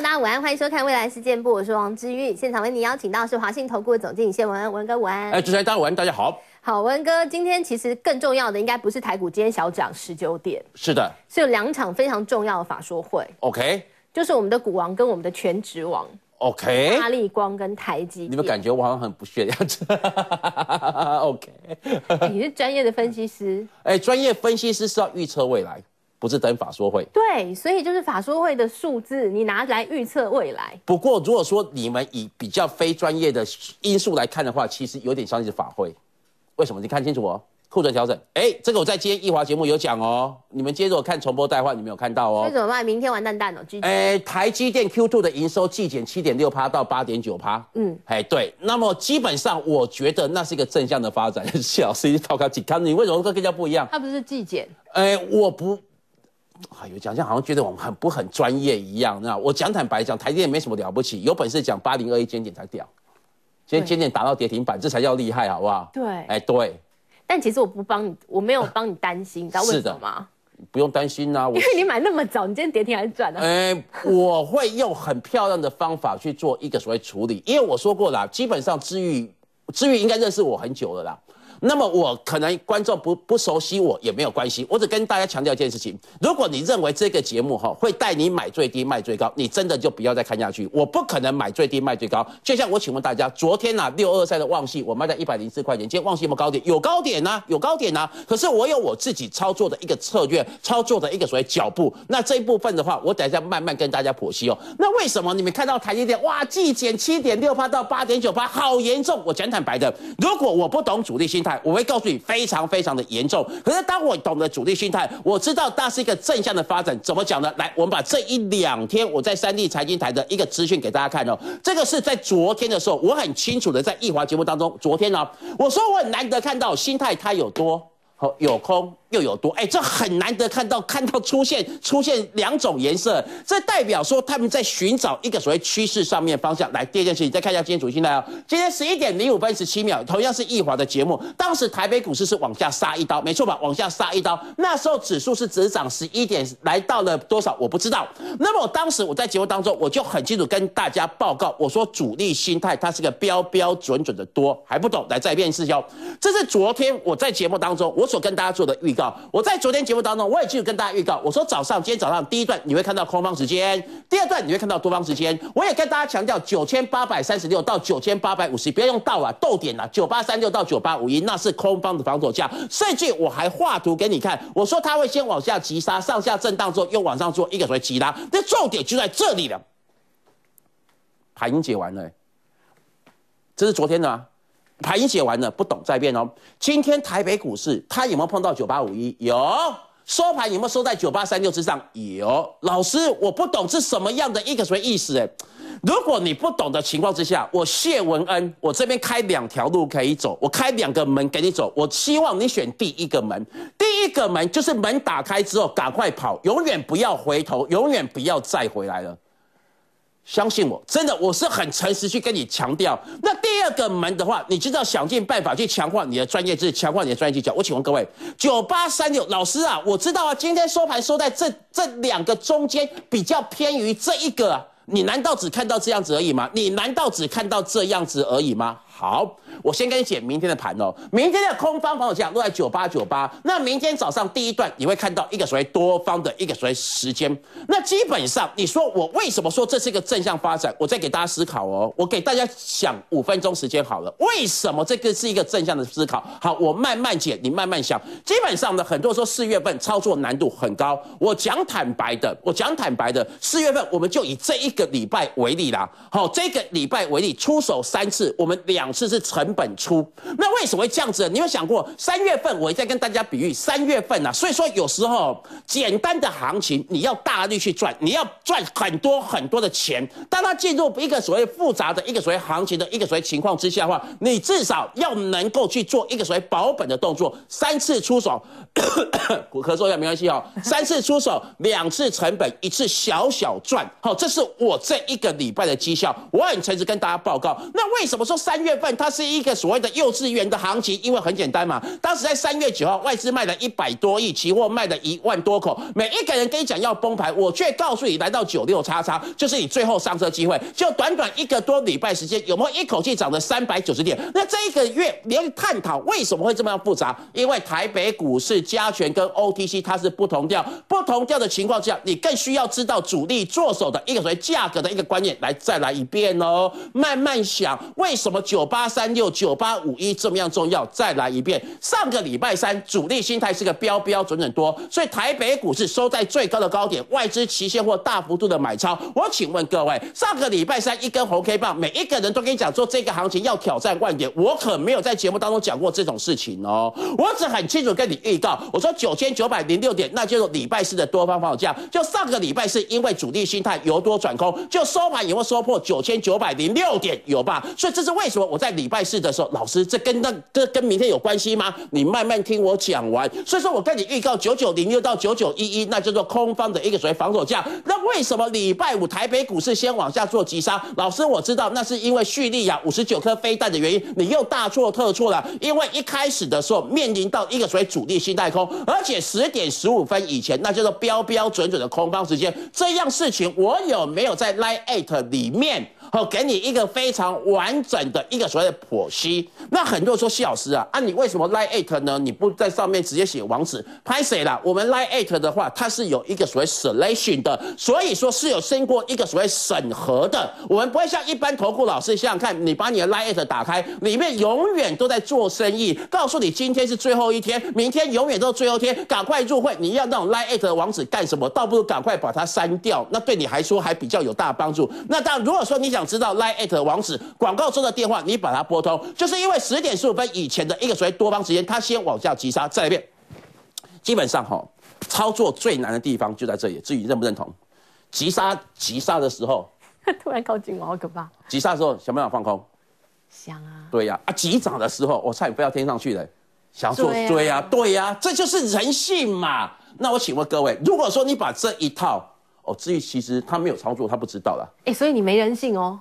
朋友，大家午安，欢迎收看《未来事件部》，我是王之玉，现场为您邀请到是华信投顾的总经理谢文恩，文哥午安。哎，主持人大家午安，大家好。好，文哥，今天其实更重要的应该不是台股今天小涨19点，是的，是有两场非常重要的法说会。OK， 就是我们的股王跟我们的全职王。OK， 大立光跟台积电，你们感觉我好像很不屑的样子。OK， 你是专业的分析师。哎，专业分析师是要预测未来。不是等法说会，对，所以就是法说会的数字，你拿来预测未来。不过如果说你们以比较非专业的因素来看的话，其实有点像是法会。为什么？你看清楚哦，库存调整，哎，这个我在今天一华节目有讲哦。你们今天如果看重播带话，你们有看到哦。那怎么办？明天完蛋蛋哦。哎，台积电 Q2 的营收季减 7.6% 到 8.9%， 嗯，哎对。那么基本上我觉得那是一个正向的发展。谢老师报告几看，你为什么跟人家不一样？它不是季减。哎，我不。哎呦，讲这样好像觉得我们很专业一样。那我讲坦白讲，台积电没什么了不起，有本事讲8021尖点才屌，今天尖点打到跌停板，这才叫厉害，好不好？对，哎、欸、对。但其实我不帮你，我没有帮你担心，你知道为什么吗？不用担心啊，因为你买那么早，你今天跌停还是赚啊。哎、欸，我会用很漂亮的方法去做一个所谓处理，因为我说过啦，基本上知玉应该认识我很久了啦。那么我可能观众不熟悉我也没有关系，我只跟大家强调一件事情：如果你认为这个节目会带你买最低卖最高，你真的就不要再看下去。我不可能买最低卖最高。就像我请问大家，昨天啊623的旺系我卖在104块钱，今天旺系有没有高点？有高点啊，有高点啊。可是我有我自己操作的一个策略，操作的一个所谓脚步。那这一部分的话，我等一下慢慢跟大家剖析哦。那为什么你们看到台积电哇季减 7.6% 到 8.9%， 好严重？我讲坦白的，如果我不懂主力心态，我会告诉你非常非常的严重。可是当我懂得主力心态，我知道那是一个正向的发展。怎么讲呢？来，我们把这一两天我在三立财经台的一个资讯给大家看哦。这个是在昨天的时候，我很清楚的在易华节目当中，昨天呢、啊，我说我很难得看到心态它有多好有空。又有多哎，这很难得看到出现两种颜色，这代表说他们在寻找一个所谓趋势上面方向。来，第二件事情，再看一下今天主题来哦。今天11:05:17，同样是易华的节目，当时台北股市是往下杀一刀，没错吧？往下杀一刀，那时候指数是只涨11点，来到了多少我不知道。那么我当时我在节目当中我就很清楚跟大家报告，我说主力心态它是个标准的多，还不懂来再变事哦。这是昨天我在节目当中我所跟大家做的预告。我在昨天节目当中，我也继续跟大家预告，我说今天早上第一段你会看到空方时间，第二段你会看到多方时间。我也跟大家强调9836到9850，不要用到啊，逗点啊，9836到9851，那是空方的防守价。甚至我还画图给你看，我说它会先往下急杀，上下震荡之后又往上做一个所谓急拉。那重点就在这里了，盘已经解完了、欸，这是昨天的啊。盘已解完了，不懂再变哦。今天台北股市它有没有碰到9851？有。收盘有没有收在9836之上？有。老师，我不懂是什么样的一个什么意思哎？如果你不懂的情况之下，我谢文恩，我这边开2条路可以走，我开2个门给你走。我希望你选第一个门，第一个门就是门打开之后赶快跑，永远不要回头，永远不要再回来了。相信我，真的，我是很诚实去跟你强调。那第二个门的话，你就要想尽办法去强化你的专业知识，强化你的专业技巧。我请问各位，9836老师啊，我知道啊，今天收盘收在这2个中间，比较偏于这一个、啊。你难道只看到这样子而已吗？好，我先跟你解明天的盘哦。明天的空方防守价落在9898，那明天早上第一段你会看到一个所谓多方的一个所谓时间。那基本上你说我为什么说这是一个正向发展？我再给大家思考哦，我给大家想5分钟时间好了。为什么这个是一个正向的思考？好，我慢慢解，你慢慢想。基本上呢，很多说4月份操作难度很高，我讲坦白的，4月份我们就以这一个礼拜为例啦。好，这个礼拜为例，出手3次，我们2次是成本出。那为什么会这样子？你有想过3月份？我再跟大家比喻3月份啊，所以说有时候简单的行情你要大力去赚，你要赚很多的钱。当它进入一个所谓复杂的一个所谓行情的一个所谓情况之下的话，你至少要能够去做一个所谓保本的动作。3次出手，咳嗽一下没关系哦。3次出手，2次成本，1次小赚。好，这是我这一个礼拜的绩效。我很诚实跟大家报告。那为什么说3月份它是一个所谓的幼稚园的行情？因为很简单嘛，当时在3月9号外资卖了100多亿，期货卖了1万多口，每一个人跟你讲要崩盘，我却告诉你来到96XX，就是你最后上车机会。就短短1个多礼拜时间，有没有一口气涨了390点？那这一个月你要探讨为什么会这么样复杂？因为台北股市加权跟 OTC 它是不同调的情况之下，你更需要知道主力做手的一个所谓价格的一个观念，再来一遍哦，慢慢想为什么9836、9851这么样重要？再来一遍。上个礼拜3主力心态是个标准多，所以台北股市收在最高的高点，外资期现货大幅度的买超。我请问各位，上个礼拜3一根红 K 棒，每一个人都跟你讲说这个行情要挑战10000点，我可没有在节目当中讲过这种事情哦，我只很清楚跟你预告，我说9906点，那就是礼拜4的多方放假。就上个礼拜4，因为主力心态由多转空，就收盘也会收破9906点，有吧？所以这是为什么我在礼拜4的时候，老师这跟明天有关系吗？你慢慢听我讲完。所以说我跟你预告9906到9911，那叫做空方的一个所谓防守价。那为什么礼拜5台北股市先往下做急杀？老师我知道，那是因为叙利亚59颗飞弹的原因，你又大错特错了。因为一开始的时候面临到一个所谓主力心态空，而且10点15分以前，那叫做标准的空方时间。这样事情我有没有在 Line at 里面给你一个非常完整的一个所谓的剖析？那很多人说谢老师啊，你为什么 Line at 呢？你不在上面直接写网址，拍谁啦？我们 Line at 的话，它是有一个所谓 selection 的，所以说是有经过一个所谓审核的。我们不会像一般投顾老师，想想看，你把你的 Line at 打开，里面永远都在做生意，告诉你今天是最后一天，明天永远都是最后一天，赶快入会。你要那种 Line at 的网址干什么？倒不如赶快把它删掉，那对你还说还比较有大帮助。那当然，如果说你想知道 Line at 网址广告中的电话，你把它拨通，就是因为10点15分以前的一个所谓多方时间，它先往下急杀。再来一遍，基本上操作最难的地方就在这里。至于认不认同，急杀的时候，突然靠近我，好可怕！急杀的时候想不想放空？想啊。对呀，急涨的时候，我差点飞到天上去了，想做追呀，对呀，这就是人性嘛。那我请问各位，如果说你把这一套至于其实他没有操作，他不知道啦。所以你没人性哦。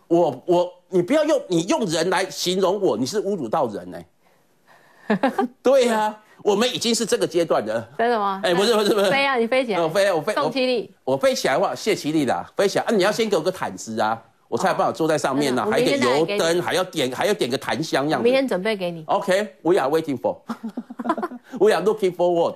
你不要用人来形容我，你是侮辱到人对啊，我们已经是这个阶段了。真的吗？不是。飞啊，你飞起来。我飞。宋其力。我飞起来的话，谢其力啦。飞起来你要先给我个毯子啊，我才有办法坐在上面呢，还得油灯，还要点个檀香样子。明天准备给你。OK， we are waiting for， we are looking forward。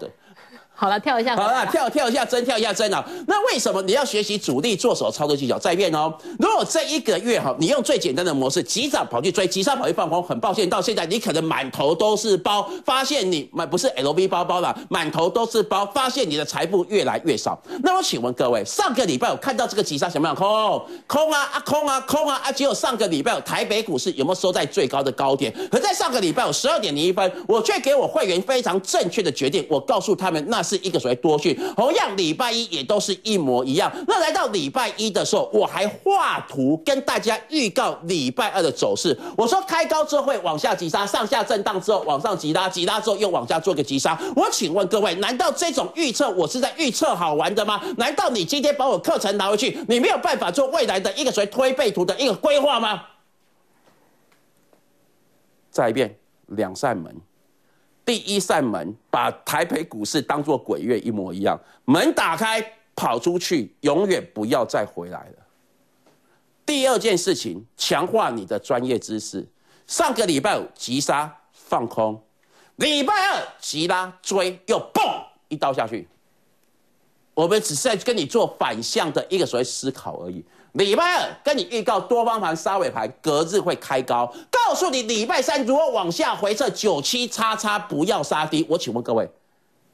好了，跳一下。好了，跳一下针啊！那为什么你要学习主力做手操作技巧？再变如果这一个月你用最简单的模式，急涨跑去追，急杀跑去放空，很抱歉，到现在你可能满头都是包，发现你不是 LV 包包啦，满头都是包，发现你的财富越来越少。那我请问各位，上个礼拜我看到这个急杀，想不想空啊？只有上个礼拜台北股市有没有收在最高的高点？可在上个礼拜12点01分，我却给我会员非常正确的决定，我告诉他们那是一个所谓多讯，同样礼拜1也都是一模一样。那来到礼拜1的时候，我还画图跟大家预告礼拜2的走势。我说开高之后会往下急杀，上下震荡之后往上急拉，急拉之后又往下做个急杀。我请问各位，难道这种预测我是在预测好玩的吗？难道你今天把我课程拿回去，你没有办法做未来的一个所谓推背图的一个规划吗？再一遍，2扇门。第一扇门把台北股市当作鬼月一模一样，门打开跑出去，永远不要再回来了。第二件事情，强化你的专业知识。上个礼拜5急杀放空，礼拜2急拉追，又蹦一刀下去。我们只是在跟你做反向的一个所谓思考而已。礼拜2跟你预告多方盘杀尾盘，隔日会开高，告诉你礼拜3如果往下回撤97XX不要杀低。我请问各位，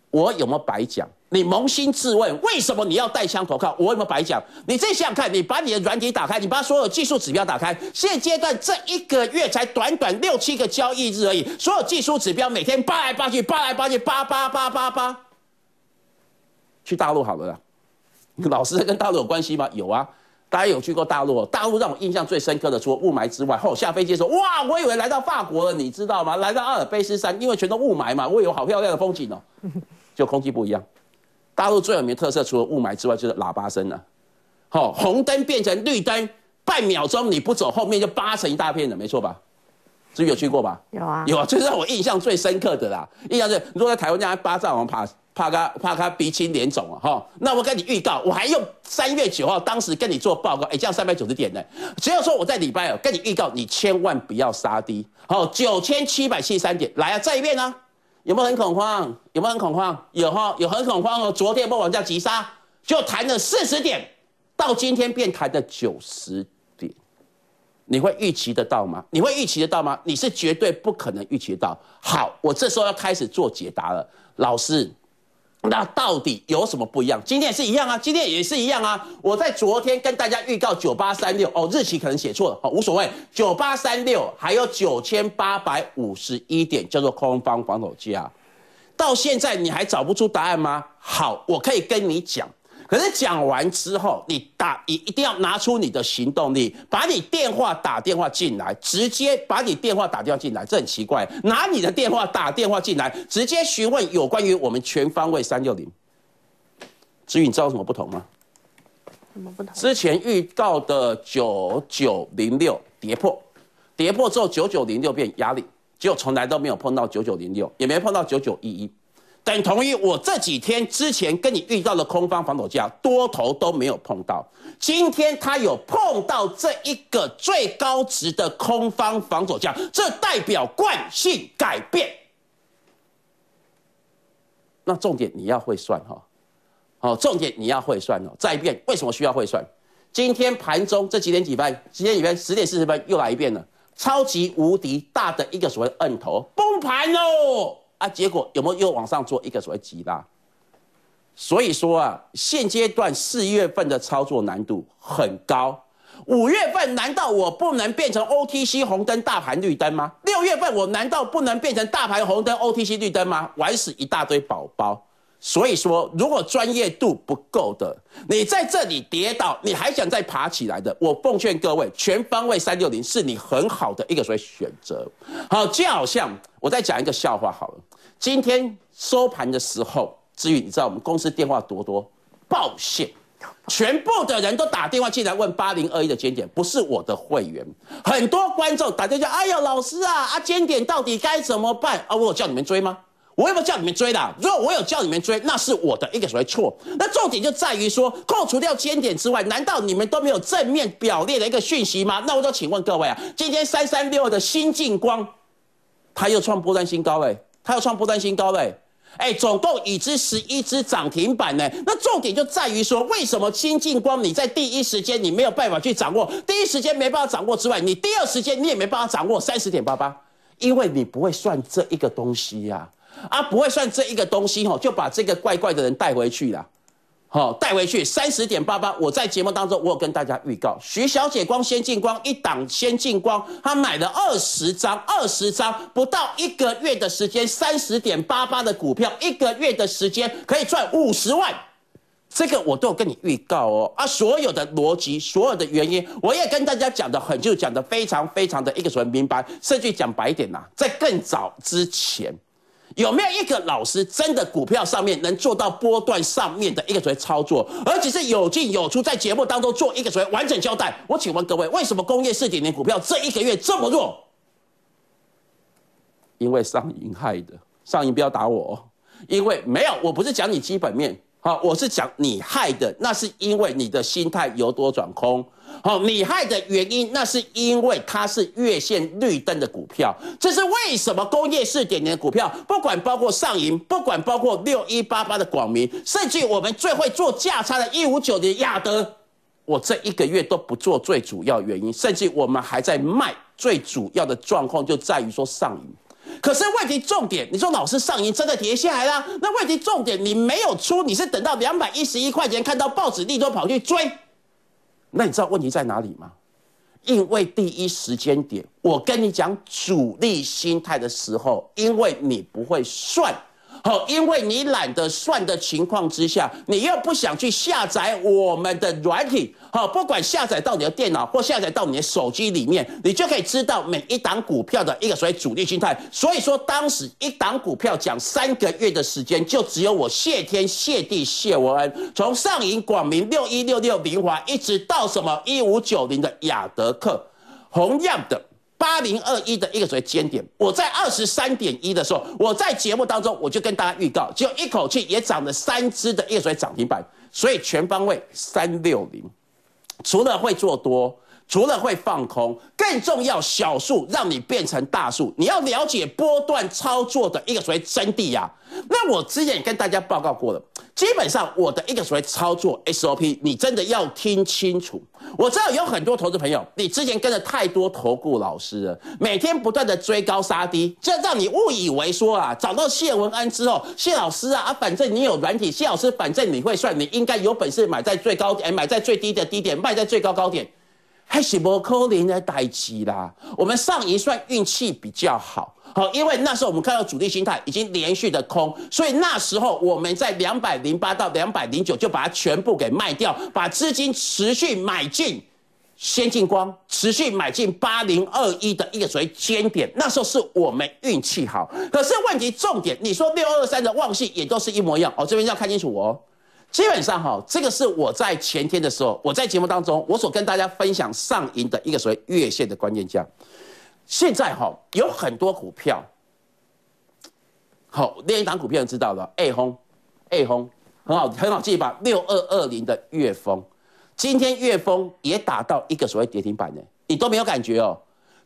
我有没有白讲？你扪心自问，为什么你要带枪投靠？我有没有白讲？你自己想想看，你把你的软体打开，你把所有技术指标打开，现阶段这一个月才短6、7个交易日而已，所有技术指标每天扒来扒去。去大陆好了啦，老师跟大陆有关系吗？有啊，大家有去过大陆？大陆让我印象最深刻的，除了雾霾之外，下飞机说：“哇，我以为来到法国了，你知道吗？来到阿尔卑斯山，因为全都雾霾嘛，我有好漂亮的风景就空气不一样。大陆最有名的特色，除了雾霾之外，就是喇叭声了。好，红灯变成绿灯，半秒钟你不走，后面就扒成一大片的，没错吧？是有去过吧？有啊，有啊，这是让我印象最深刻的啦。印象最，如果在台湾这样巴掌王怕他鼻青脸肿啊，哈。那我跟你预告，我还用3月9号当时跟你做报告，哎，这样390点呢。只要说我在礼拜二跟你预告，你千万不要杀低，好，9773点来啊，再一遍啊。有没有很恐慌？有没有很恐慌？有哈，有很恐慌哦。昨天往下急杀，就弹了40点，到今天变弹了90点，你会预期得到吗？你会预期得到吗？你是绝对不可能预期得到。好，我这时候要开始做解答了，老师，那到底有什么不一样？今天也是一样啊，今天也是一样啊。我在昨天跟大家预告9836哦，日期可能写错了，哦，无所谓。9836还有9851点叫做空方防守价，到现在你还找不出答案吗？好，我可以跟你讲。可是讲完之后，你一定要拿出你的行动力，把你电话打电话进来，直接把你电话打电话进来，这很奇怪，拿你的电话打电话进来，直接询问有关于我们全方位360。至于你知道有什么不同吗？什么不同？之前预告的9906跌破，跌破之后9906变压力，结果从来都没有碰到9906，也没碰到9911。等同于我这几天之前跟你遇到的空方防守价，多头都没有碰到。今天它有碰到这一个最高值的空方防守价，这代表惯性改变。那重点你要会算哈，好，重点你要会算哦。再一遍，为什么需要会算？今天盘中这几点几分？今天几分？10点40分又来一遍了，超级无敌大的一个所谓摁头崩盘喽。啊，结果有没有又往上做一个所谓急拉？所以说啊，现阶段4月份的操作难度很高。5月份难道我不能变成 OTC 红灯大盘绿灯吗？6月份我难道不能变成大盘红灯 OTC 绿灯吗？玩死一大堆宝宝。所以说，如果专业度不够的，你在这里跌倒，你还想再爬起来的，我奉劝各位，全方位360是你很好的一个所谓选择。好，就好像我再讲一个笑话好了。今天收盘的时候，至于你知道我们公司电话多爆线，全部的人都打电话进来问8021的尖点，不是我的会员，很多观众打电话，哎呦老师啊，尖点到底该怎么办啊？我有叫你们追吗？我有没有叫你们追啦？如果我有叫你们追，那是我的一个所谓错。那重点就在于说，扣除掉尖点之外，难道你们都没有正面表列的一个讯息吗？那我就请问各位啊，今天3362的新进光，它又创波段新高哎，它又创波段新高嘞，哎，总共已知11只涨停板呢。那重点就在于说，为什么新进光你在第一时间你没有办法去掌握，第一时间没办法掌握之外，你第二时间你也没办法掌握 30.88， 因为你不会算这一个东西呀。啊，不会算这一个东西吼，就把这个怪怪的人带回去了，好，带回去 30.88。我在节目当中我有跟大家预告，徐小姐光先进光一档先进光，她买了20张，不到1个月的时间， 30.88 的股票，1个月的时间可以赚50万。这个我都有跟你预告哦，啊，所有的逻辑，所有的原因，我也跟大家讲的很，就讲的非常非常的一个所谓明白，甚至讲白一点呐，在更早之前。有没有一个老师真的股票上面能做到波段上面的一个所谓操作，而且是有进有出，在节目当中做一个所谓完整交代？我请问各位，为什么工业4.0股票这1个月这么弱？因为上银害的，上银不要打我哦，因为没有，我不是讲你基本面。好，我是讲你害的，那是因为你的心态由多转空。好，你害的原因，那是因为它是月线绿灯的股票。这是为什么工业4.0的股票，不管包括上银，不管包括6188的广明，甚至我们最会做价差的159的亚德，我这1个月都不做最主要原因，甚至我们还在卖。最主要的状况就在于说上银。可是问题重点，你说老师上银真的跌下来啦？那问题重点你没有出，你是等到211块钱看到报纸利多跑去追，那你知道问题在哪里吗？因为第一时间点我跟你讲主力心态的时候，因为你不会算，好，因为你懒得算的情况之下，你又不想去下载我们的软体，好，不管下载到你的电脑或下载到你的手机里面，你就可以知道每一档股票的一个所谓主力心态。所以说，当时一档股票讲3个月的时间，就只有我谢天谢地谢文恩，从上影、广明、6166、明华，一直到什么1590的雅德克，同样的。 8021的一个所谓尖点，我在 23.1 的时候，我在节目当中我就跟大家预告，就一口气也涨了3只的一个所谓涨停板，所以全方位360，除了会做多，除了会放空，更重要小数让你变成大数，你要了解波段操作的一个所谓真谛呀。那我之前也跟大家报告过了，基本上我的一个所谓操作 SOP， 你真的要听清楚。 我知道有很多投资朋友，你之前跟了太多投顾老师了，每天不断的追高杀低，这让你误以为说啊，找到谢文安之后，谢老师啊，反正你有软体，谢老师反正你会算，你应该有本事买在最高点，买在最低的低点，卖在最高高点，还是不可能的代志啦。我们上一算运气比较好。 好，因为那时候我们看到主力心态已经连续的空，所以那时候我们在208到209就把它全部给卖掉，把资金持续买进先进光，持续买进8021的一个所谓尖点。那时候是我们运气好，可是问题重点，你说623的旺系也都是一模一样哦。这边要看清楚哦。 基本上哈，这个是我在前天的时候，我在节目当中我所跟大家分享上影的一个所谓月线的关键价。 现在哈有很多股票，好，另一档股票你知道了 ，A 轰，很好记吧？6220的月峰，今天月峰也打到一个所谓跌停板呢，你都没有感觉哦。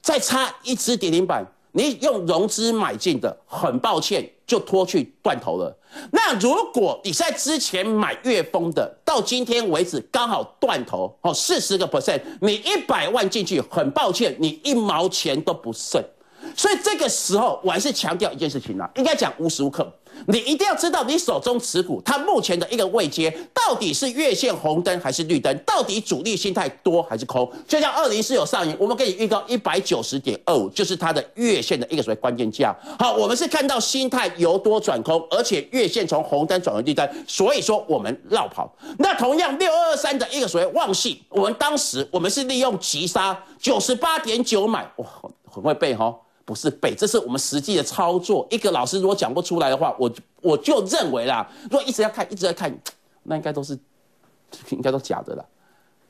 再差一只跌停板，你用融资买进的，很抱歉就拖去断头了。那如果你在之前买月峰的，到今天为止刚好断头哦，40%，你100万进去，很抱歉，你1毛钱都不剩。所以这个时候我还是强调一件事情啦，应该讲无时无刻，你一定要知道你手中持股它目前的一个位阶到底是月线红灯还是绿灯，到底主力心态多还是空。就像2014有上影，我们给你预告 190.25， 就是它的月线的一个所谓关键价。好，我们是看到心态由多转空，而且月线从红灯转为绿灯，所以说我们绕跑。那同样6223的一个所谓旺系，我们当时我们是利用急杀 98.9 买，哇，很会背齁。 不是背，这是我们实际的操作。一个老师如果讲不出来的话，我就认为啦，如果一直在看，那应该都假的啦。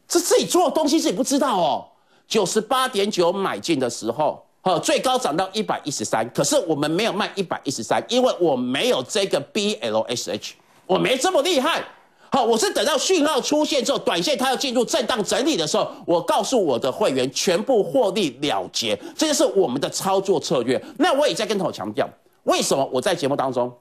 这自己做的东西自己不知道哦。98.9 买进的时候，最高涨到113，可是我们没有卖113，因为我没有这个 BLSH， 我没这么厉害。 好，我是等到讯号出现之后，短线它要进入震荡整理的时候，我告诉我的会员全部获利了结，这就是我们的操作策略。那我也在跟朋友强调，为什么我在节目当中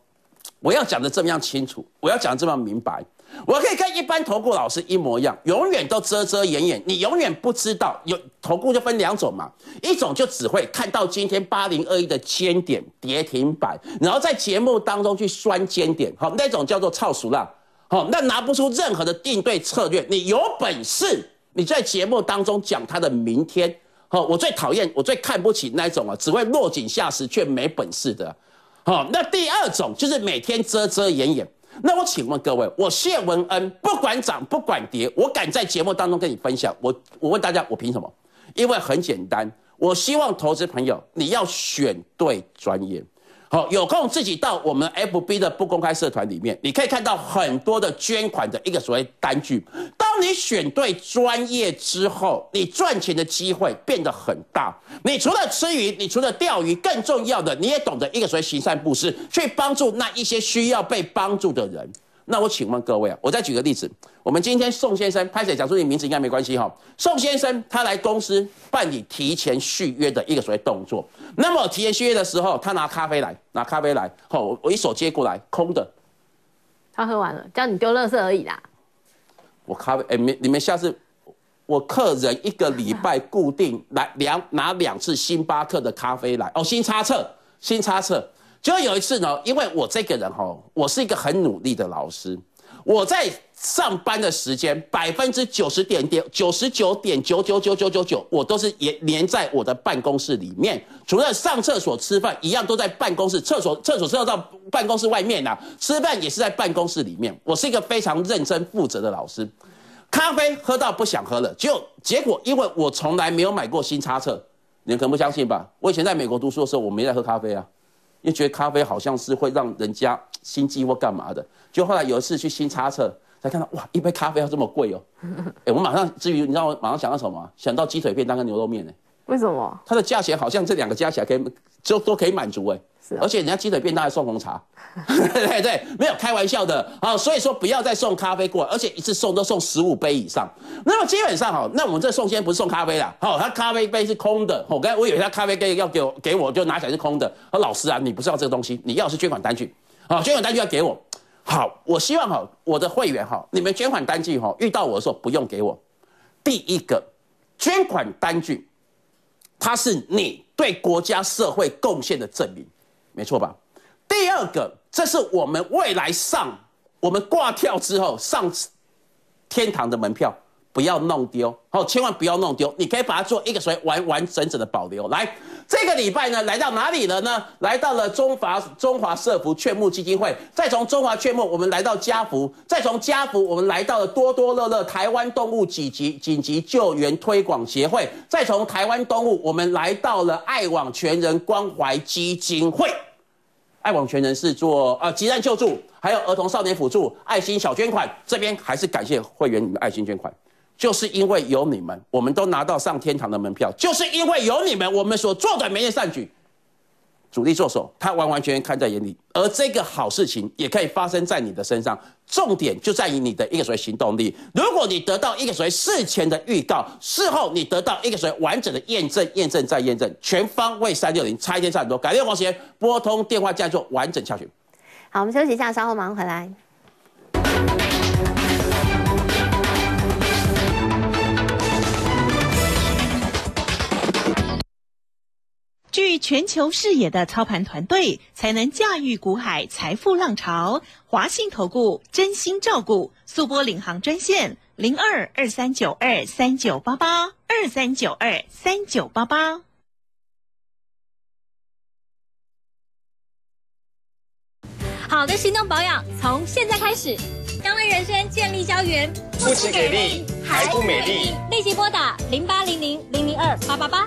我要讲得这么样清楚，我要讲得这么明白，我可以跟一般投顾老师一模一样，永远都遮遮掩掩，你永远不知道。有投顾就分2种嘛，一种就只会看到今天8021的尖点跌停板，然后在节目当中去酸尖点，好，那种叫做操熟啦。 好，那拿不出任何的应对策略。你有本事，你在节目当中讲他的明天。好，我最讨厌，我最看不起那种啊，只会落井下石却没本事的。好，那第2种就是每天遮遮掩掩。那我请问各位，我谢文恩不管涨不管跌，我敢在节目当中跟你分享。我问大家，我凭什么？因为很简单，我希望投资朋友你要选对专业。 好，有空自己到我们 FB 的不公开社团里面，你可以看到很多的捐款的一个所谓单据。当你选对专业之后，你赚钱的机会变得很大。你除了吃鱼，你除了钓鱼，更重要的你也懂得一个所谓行善布施，去帮助那一些需要被帮助的人。那我请问各位啊，我再举个例子，我们今天宋先生，拍谁讲出你名字应该没关系哈。宋先生他来公司办理提前续约的一个所谓动作。 那么提前续约的时候，他拿咖啡来，吼，我一手接过来，空的。他喝完了，叫你丢垃圾而已啦。我咖啡，哎、欸，你们下次，我客人1个礼拜固定来拿2次星巴克的咖啡来，哦，新插册。就有一次呢，因为我这个人吼，我是一个很努力的老师，我在上班的时间99.9999999，我都是黏在我的办公室里面，除了上厕所吃饭一样都在办公室，厕所是要到办公室外面啦，吃饭也是在办公室里面。我是一个非常认真负责的老师。咖啡喝到不想喝了，结果因为我从来没有买过新插册，你们可能不相信吧？我以前在美国读书的时候，我没在喝咖啡啊。因为觉得咖啡好像是会让人家心悸或干嘛的，就后来有一次去新插册才看到，哇，一杯咖啡要这么贵哦！我马上，至于你知道我马上想到什么？想到鸡腿便当跟牛肉面呢。为什么？它的价钱好像这两个加起来可以就都可以满足哎。是、啊，而且人家鸡腿便当还送红茶，对，没有开玩笑的啊、哦。所以说不要再送咖啡过来，而且一次送都送15杯以上。那么基本上哈、哦，那我们这送先不是送咖啡啦，好、哦，他咖啡杯是空的。哦、我以为他咖啡杯要给我就拿起来是空的。哦、老师啊，你不是要这个东西，你要是捐款单据，好、哦，捐款单据要给我。好，我希望哈、哦、我的会员哈、哦，你们捐款单据哈、哦、遇到我的时候不用给我。第一个，捐款单据。它是你对国家社会贡献的证明，没错吧？第二个，这是我们未来我们挂跳之后上天堂的门票，不要弄丢哦，千万不要弄丢。你可以把它做一个所谓完整的保留。来，这个礼拜呢，来到哪里了呢？来到了中华社福劝募基金会，再从中华劝募，我们来到家福，再从家福，我们来到了多多乐乐台湾动物紧急救援推广协会，再从台湾动物，我们来到了爱网全人关怀基金会。爱网全人是做急难救助，还有儿童少年辅助、爱心小捐款，这边还是感谢会员你们爱心捐款。就是因为有你们，我们都拿到上天堂的门票。就是因为有你们，我们所做的每件善举，主力做手，他完完全全看在眼里。而这个好事情也可以发生在你的身上。重点就在于你的一个所谓行动力。如果你得到一个所谓事前的预告，事后你得到一个所谓完整的验证，全方位360，差一天差很多。感谢黄协拨通电话，这样做完整教学。好，我们休息一下，稍后马上回来。具全球视野的操盘团队，才能驾驭股海财富浪潮。华信投顾真心照顾，速拨领航专线02-2392398823923988。好的行动保养，从现在开始，香味人生建立胶原，不止给力，还不美丽。立即拨打080000028888。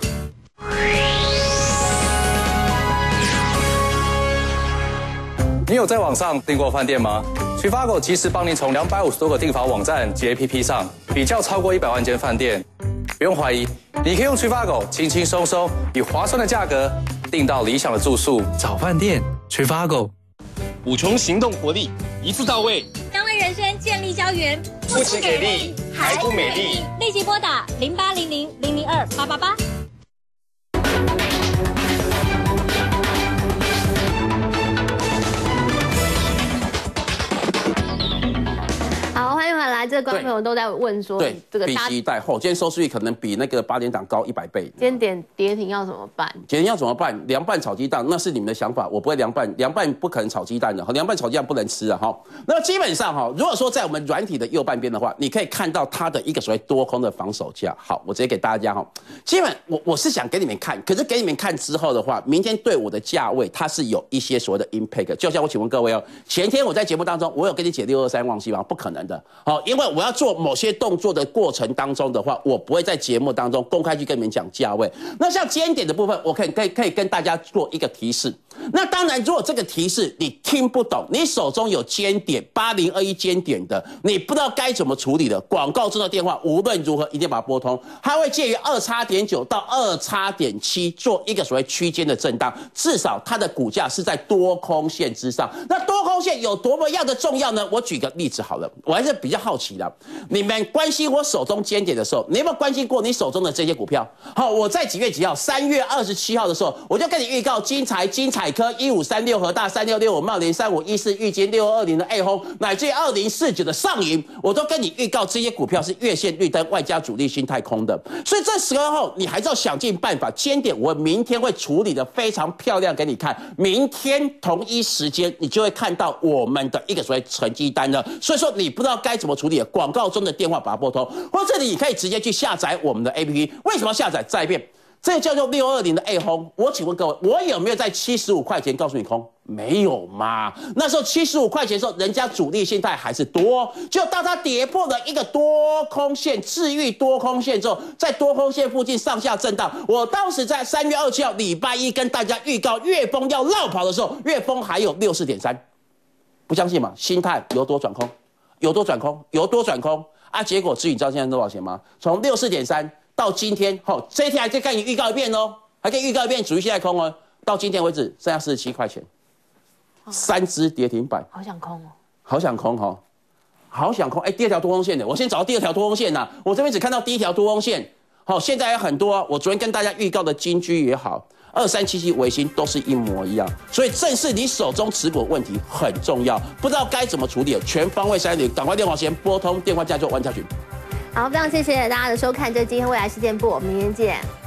你有在网上订过饭店吗？ Trivago 及时帮您从250多个订房网站及 APP 上比较超过100万间饭店，不用怀疑，你可以用 Trivago 轻轻松松以划算的价格订到理想的住宿。找饭店 Trivago， 五重行动活力，一次到位，香味人生建立胶原，不止给力，还不美丽。立即拨打080000028888。这个观众朋友都在问说，对这个必须带后，今天收视率可能比那个8点档高100倍。今天跌停要怎么办？跌停要怎么办？凉拌炒鸡蛋那是你们的想法，我不会凉拌，凉拌不可能炒鸡蛋的，凉拌炒鸡蛋不能吃啊哈。那基本上哈，如果说在我们软体的右半边的话，你可以看到它的一个所谓多空的防守价。好，我直接给大家哈，基本我是想给你们看，可是给你们看之后的话，明天对我的价位它是有一些所谓的 impact。就像我请问各位哦，前天我在节目当中，我有跟你解623旺系吗？不可能的，好。因为我要做某些动作的过程当中的话，我不会在节目当中公开去跟你们讲价位。那像今天点的部分，我可以跟大家做一个提示。那当然，如果这个提示你听不懂，你手中有尖点8021尖点的，你不知道该怎么处理的，广告中的电话无论如何一定把它拨通，它会介于2.9到2.7做一个所谓区间的震荡，至少它的股价是在多空线之上。那多空线有多么样的重要呢？我举个例子好了，我还是比较好奇的，你们关心我手中尖点的时候，你有没有关心过你手中的这些股票？好，我在几月几号，3月27号的时候，我就跟你预告，精彩。科、1536和大、3665茂联、3514玉金、6220的爱轰，乃至2049的上影，我都跟你预告，这些股票是月线绿灯，外加主力心态空的。所以这时候你还是要想尽办法，尖点我明天会处理的非常漂亮给你看。明天同一时间你就会看到我们的一个所谓成绩单了。所以说你不知道该怎么处理的，广告中的电话把它拨通，或者你可以直接去下载我们的 APP。为什么要下载？再一遍。这叫做620的A轰，我请问各位，我有没有在75块钱告诉你空？没有嘛？那时候75块钱的时候，人家主力心态还是多，就当它跌破了一个多空线，治愈多空线之后，在多空线附近上下震荡。我当时在3月27号礼拜一跟大家预告月峰要绕跑的时候，月峰还有 64.3， 不相信嘛？心态由多转空，由多转空，由多转空啊！结果至于你知道现在多少钱吗？从 64.3。到今天，好，这一天还可以跟你预告一遍哦，还可以预告一遍，主力现在空哦。到今天为止，剩下47块钱，三只跌停板，好想空哦，好想空哦，好想空。哎，第二条多空线的，我先找到第二条多空线呐、啊。我这边只看到第一条多空线，好，现在有很多、啊，我昨天跟大家预告的金居也好，2377微星都是一模一样。所以正是你手中持股问题很重要，不知道该怎么处理，全方位筛选，赶快电话先拨通电话架就弯下去。好，非常谢谢大家的收看，这今天未来事件簿，我们明天见。